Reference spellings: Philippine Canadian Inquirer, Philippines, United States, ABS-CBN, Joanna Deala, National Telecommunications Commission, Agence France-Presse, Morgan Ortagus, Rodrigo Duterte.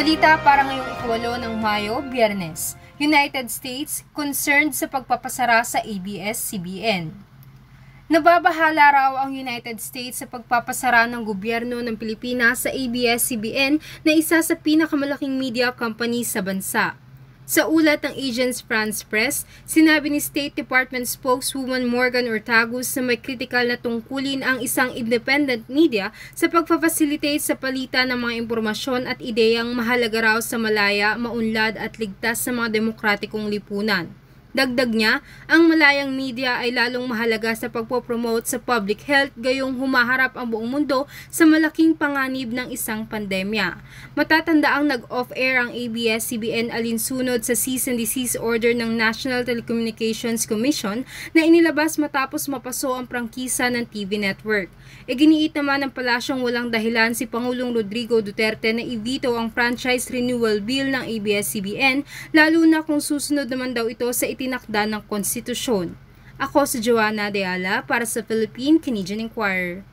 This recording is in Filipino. Balita para ngayong ika-8 ng Mayo, Biyernes. United States concerned sa pagpapasara sa ABS-CBN. Nababahala raw ang United States sa pagpapasara ng gobyerno ng Pilipinas sa ABS-CBN na isa sa pinakamalaking media company sa bansa. Sa ulat ng Agence France-Presse, sinabi ni State Department spokeswoman Morgan Ortagus na may kritikal na tungkulin ang isang independent media sa pagfacilitate sa palitan ng mga impormasyon at ideyang mahalaga raw sa malaya, maunlad at ligtas sa mga demokratikong lipunan. Dagdag niya, ang malayang media ay lalong mahalaga sa pagpopromote sa public health gayong humaharap ang buong mundo sa malaking panganib ng isang pandemya. Matatanda ang nag-off-air ang ABS-CBN alinsunod sa Cease and Desist Order ng National Telecommunications Commission na inilabas matapos mapaso ang prangkisa ng TV network. Iginiit naman ng palasyong walang dahilan si Pangulong Rodrigo Duterte na i-veto ang franchise renewal bill ng ABS-CBN lalo na kung susunod naman daw ito sa tinakda ng konstitusyon. Ako si Joanna Deala para sa Philippine Canadian Inquirer.